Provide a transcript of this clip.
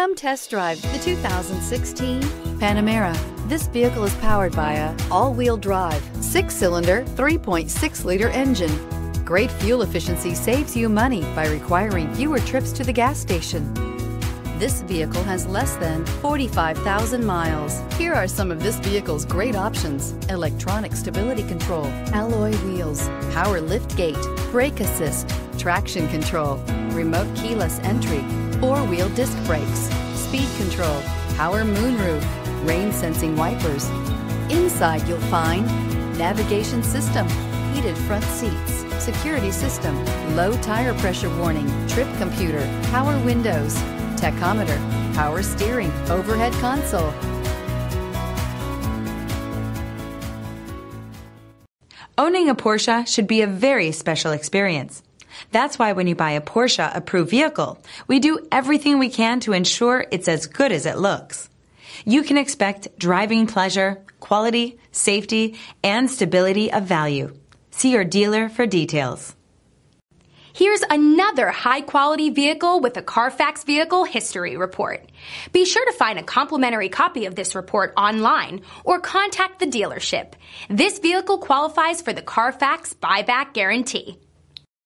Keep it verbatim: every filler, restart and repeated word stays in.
Come test drive the two thousand sixteen Panamera. This vehicle is powered by a all-wheel drive, six-cylinder, three point six liter engine. Great fuel efficiency saves you money by requiring fewer trips to the gas station. This vehicle has less than forty-five thousand miles. Here are some of this vehicle's great options: electronic stability control, alloy wheels, power lift gate, brake assist, traction control, remote keyless entry, four-wheel disc brakes, speed control, power moonroof, rain sensing wipers. Inside you'll find navigation system, heated front seats, security system, low tire pressure warning, trip computer, power windows, tachometer, power steering, overhead console. Owning a Porsche should be a very special experience. That's why when you buy a Porsche approved vehicle, we do everything we can to ensure it's as good as it looks. You can expect driving pleasure, quality, safety, and stability of value. See your dealer for details. Here's another high-quality vehicle with a Carfax Vehicle History Report. Be sure to find a complimentary copy of this report online or contact the dealership. This vehicle qualifies for the Carfax Buyback Guarantee.